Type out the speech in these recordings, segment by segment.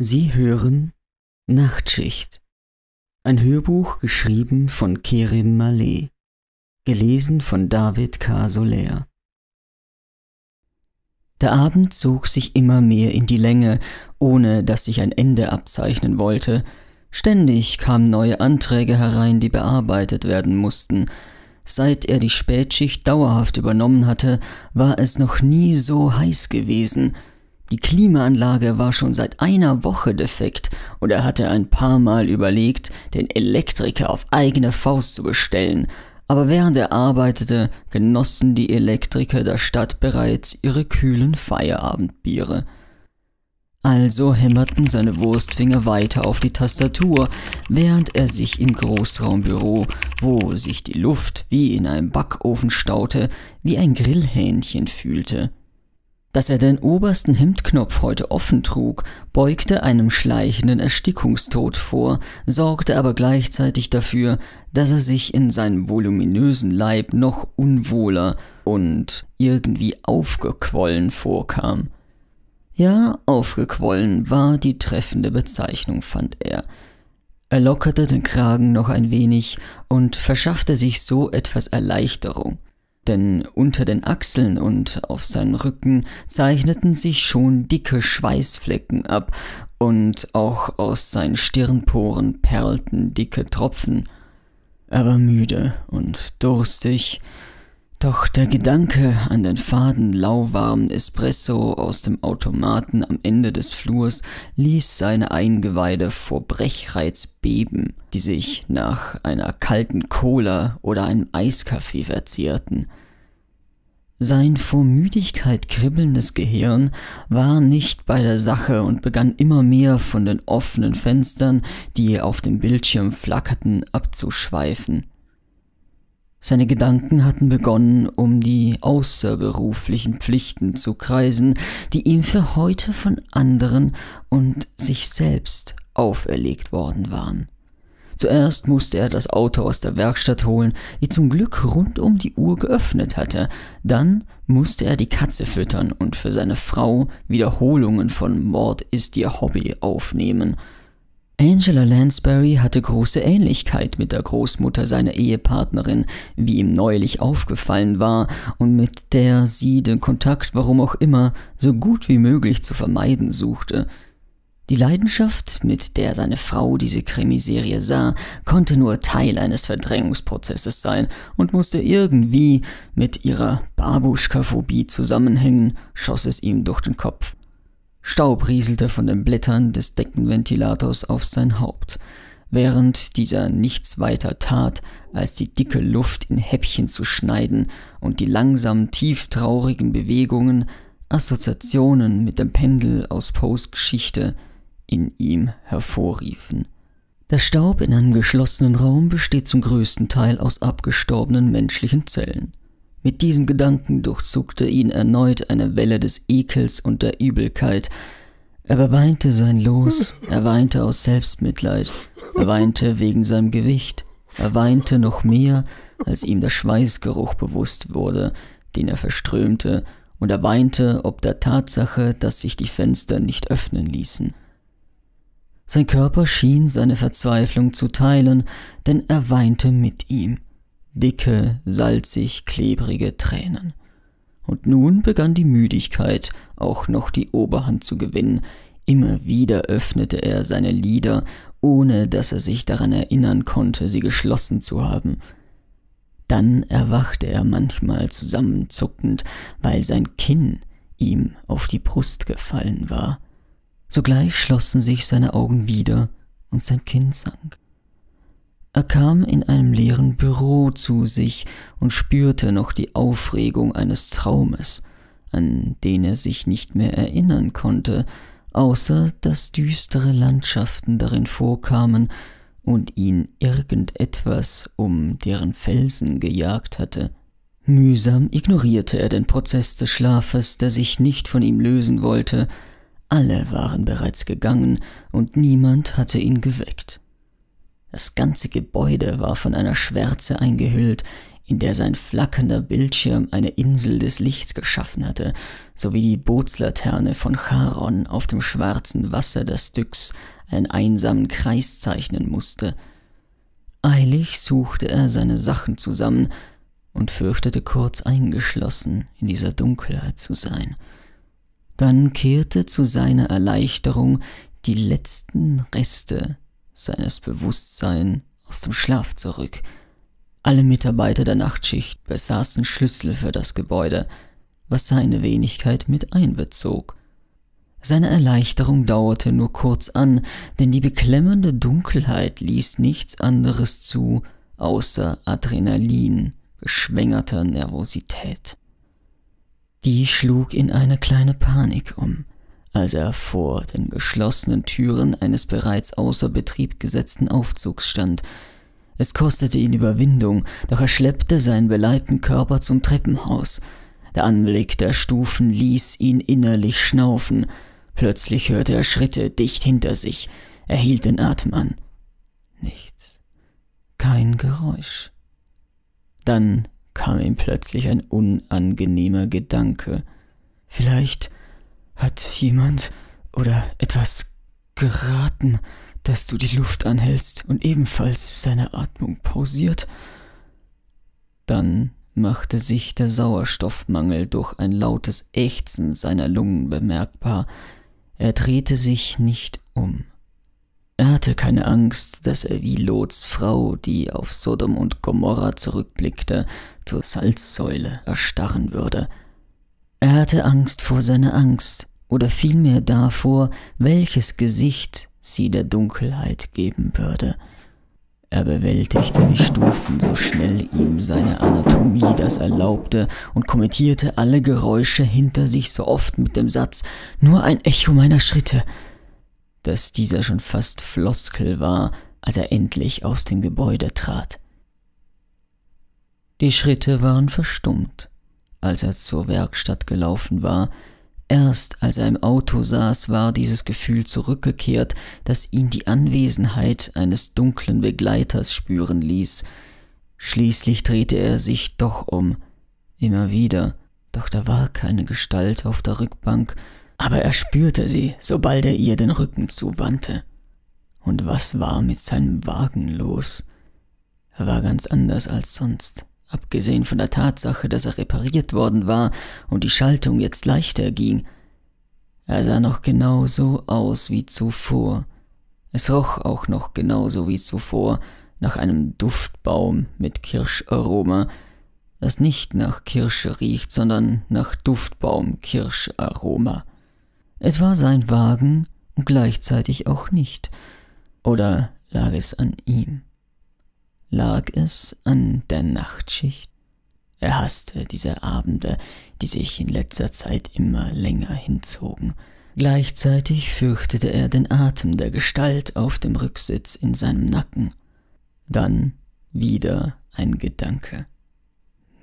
Sie hören Nachtschicht, ein Hörbuch geschrieben von Kerim Mallée, gelesen von David K. Solèr. Der Abend zog sich immer mehr in die Länge, ohne dass sich ein Ende abzeichnen wollte. Ständig kamen neue Anträge herein, die bearbeitet werden mussten. Seit er die Spätschicht dauerhaft übernommen hatte, war es noch nie so heiß gewesen. Die Klimaanlage war schon seit einer Woche defekt und er hatte ein paar Mal überlegt, den Elektriker auf eigene Faust zu bestellen, aber während er arbeitete, genossen die Elektriker der Stadt bereits ihre kühlen Feierabendbiere. Also hämmerten seine Wurstfinger weiter auf die Tastatur, während er sich im Großraumbüro, wo sich die Luft wie in einem Backofen staute, wie ein Grillhähnchen fühlte. Dass er den obersten Hemdknopf heute offen trug, beugte einem schleichenden Erstickungstod vor, sorgte aber gleichzeitig dafür, dass er sich in seinem voluminösen Leib noch unwohler und irgendwie aufgequollen vorkam. Ja, aufgequollen war die treffende Bezeichnung, fand er. Er lockerte den Kragen noch ein wenig und verschaffte sich so etwas Erleichterung. Denn unter den Achseln und auf seinem Rücken zeichneten sich schon dicke Schweißflecken ab und auch aus seinen Stirnporen perlten dicke Tropfen. Er war müde und durstig, doch der Gedanke an den faden, lauwarmen Espresso aus dem Automaten am Ende des Flurs ließ seine Eingeweide vor Brechreiz beben, die sich nach einer kalten Cola oder einem Eiskaffee verzehrten. Sein vor Müdigkeit kribbelndes Gehirn war nicht bei der Sache und begann immer mehr von den offenen Fenstern, die auf dem Bildschirm flackerten, abzuschweifen. Seine Gedanken hatten begonnen, um die außerberuflichen Pflichten zu kreisen, die ihm für heute von anderen und sich selbst auferlegt worden waren. Zuerst musste er das Auto aus der Werkstatt holen, die zum Glück rund um die Uhr geöffnet hatte. Dann musste er die Katze füttern und für seine Frau Wiederholungen von Mord ist ihr Hobby aufnehmen. Angela Lansbury hatte große Ähnlichkeit mit der Großmutter seiner Ehepartnerin, wie ihm neulich aufgefallen war und mit der sie den Kontakt, warum auch immer, so gut wie möglich zu vermeiden suchte. Die Leidenschaft, mit der seine Frau diese Krimiserie sah, konnte nur Teil eines Verdrängungsprozesses sein und musste irgendwie mit ihrer Babuschka-Phobie zusammenhängen, schoss es ihm durch den Kopf. Staub rieselte von den Blättern des Deckenventilators auf sein Haupt, während dieser nichts weiter tat, als die dicke Luft in Häppchen zu schneiden und die langsamen, tieftraurigen Bewegungen, Assoziationen mit dem Pendel aus Poes Geschichte in ihm hervorriefen. Der Staub in einem geschlossenen Raum besteht zum größten Teil aus abgestorbenen menschlichen Zellen. Mit diesem Gedanken durchzuckte ihn erneut eine Welle des Ekels und der Übelkeit. Er beweinte sein Los, er weinte aus Selbstmitleid, er weinte wegen seinem Gewicht, er weinte noch mehr, als ihm der Schweißgeruch bewusst wurde, den er verströmte, und er weinte ob der Tatsache, dass sich die Fenster nicht öffnen ließen. Sein Körper schien seine Verzweiflung zu teilen, denn er weinte mit ihm. Dicke, salzig, klebrige Tränen. Und nun begann die Müdigkeit auch noch die Oberhand zu gewinnen. Immer wieder öffnete er seine Lider, ohne dass er sich daran erinnern konnte, sie geschlossen zu haben. Dann erwachte er manchmal zusammenzuckend, weil sein Kinn ihm auf die Brust gefallen war. Sogleich schlossen sich seine Augen wieder und sein Kinn sank. Er kam in einem leeren Büro zu sich und spürte noch die Aufregung eines Traumes, an den er sich nicht mehr erinnern konnte, außer dass düstere Landschaften darin vorkamen und ihn irgendetwas um deren Felsen gejagt hatte. Mühsam ignorierte er den Prozess des Schlafes, der sich nicht von ihm lösen wollte. Alle waren bereits gegangen und niemand hatte ihn geweckt. Das ganze Gebäude war von einer Schwärze eingehüllt, in der sein flackernder Bildschirm eine Insel des Lichts geschaffen hatte, sowie die Bootslaterne von Charon auf dem schwarzen Wasser der Styx einen einsamen Kreis zeichnen musste. Eilig suchte er seine Sachen zusammen und fürchtete, kurz eingeschlossen in dieser Dunkelheit zu sein. Dann kehrte zu seiner Erleichterung die letzten Reste seines Bewusstseins aus dem Schlaf zurück. Alle Mitarbeiter der Nachtschicht besaßen Schlüssel für das Gebäude, was seine Wenigkeit mit einbezog. Seine Erleichterung dauerte nur kurz an, denn die beklemmende Dunkelheit ließ nichts anderes zu, außer Adrenalin geschwängerter Nervosität. Die schlug in eine kleine Panik um, als er vor den geschlossenen Türen eines bereits außer Betrieb gesetzten Aufzugs stand. Es kostete ihn Überwindung, doch er schleppte seinen beleibten Körper zum Treppenhaus. Der Anblick der Stufen ließ ihn innerlich schnaufen. Plötzlich hörte er Schritte dicht hinter sich. Er hielt den Atem an. Nichts. Kein Geräusch. Dann kam ihm plötzlich ein unangenehmer Gedanke. Vielleicht hat jemand oder etwas geraten, dass du die Luft anhältst und ebenfalls seine Atmung pausiert. Dann machte sich der Sauerstoffmangel durch ein lautes Ächzen seiner Lungen bemerkbar. Er drehte sich nicht um. Er hatte keine Angst, dass er wie Lots Frau, die auf Sodom und Gomorra zurückblickte, zur Salzsäule erstarren würde. Er hatte Angst vor seiner Angst, oder vielmehr davor, welches Gesicht sie der Dunkelheit geben würde. Er bewältigte die Stufen, so schnell ihm seine Anatomie das erlaubte, und kommentierte alle Geräusche hinter sich so oft mit dem Satz, »Nur ein Echo meiner Schritte«, dass dieser schon fast Floskel war, als er endlich aus dem Gebäude trat. Die Schritte waren verstummt, als er zur Werkstatt gelaufen war. Erst als er im Auto saß, war dieses Gefühl zurückgekehrt, das ihn die Anwesenheit eines dunklen Begleiters spüren ließ. Schließlich drehte er sich doch um, immer wieder, doch da war keine Gestalt auf der Rückbank, aber er spürte sie, sobald er ihr den Rücken zuwandte. Und was war mit seinem Wagen los? Er war ganz anders als sonst. Abgesehen von der Tatsache, dass er repariert worden war und die Schaltung jetzt leichter ging. Er sah noch genauso aus wie zuvor. Es roch auch noch genauso wie zuvor nach einem Duftbaum mit Kirscharoma, das nicht nach Kirsche riecht, sondern nach Duftbaum-Kirscharoma. Es war sein Wagen und gleichzeitig auch nicht. Oder lag es an ihm? Lag es an der Nachtschicht? Er hasste diese Abende, die sich in letzter Zeit immer länger hinzogen. Gleichzeitig fürchtete er den Atem der Gestalt auf dem Rücksitz in seinem Nacken. Dann wieder ein Gedanke.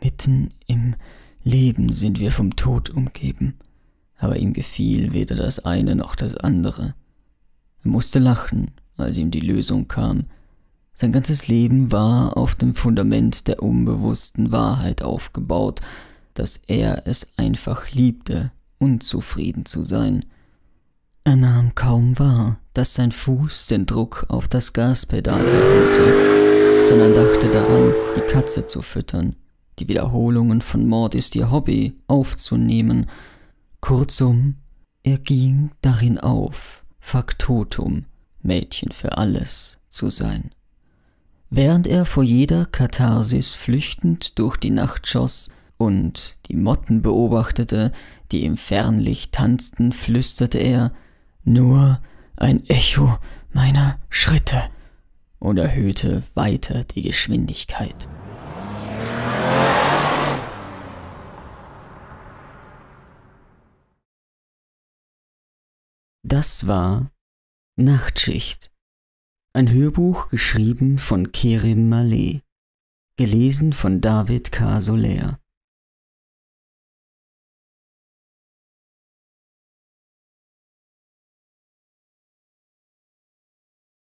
Mitten im Leben sind wir vom Tod umgeben, aber ihm gefiel weder das eine noch das andere. Er musste lachen, als ihm die Lösung kam. Sein ganzes Leben war auf dem Fundament der unbewussten Wahrheit aufgebaut, dass er es einfach liebte, unzufrieden zu sein. Er nahm kaum wahr, dass sein Fuß den Druck auf das Gaspedal erhöhte, sondern dachte daran, die Katze zu füttern, die Wiederholungen von Mord ist ihr Hobby aufzunehmen. Kurzum, er ging darin auf, Faktotum, Mädchen für alles zu sein. Während er vor jeder Katharsis flüchtend durch die Nacht schoss und die Motten beobachtete, die im Fernlicht tanzten, flüsterte er, »Nur ein Echo meiner Schritte«, und erhöhte weiter die Geschwindigkeit. Das war Nachtschicht. Ein Hörbuch geschrieben von Kerim Mallée, gelesen von David K. Solèr.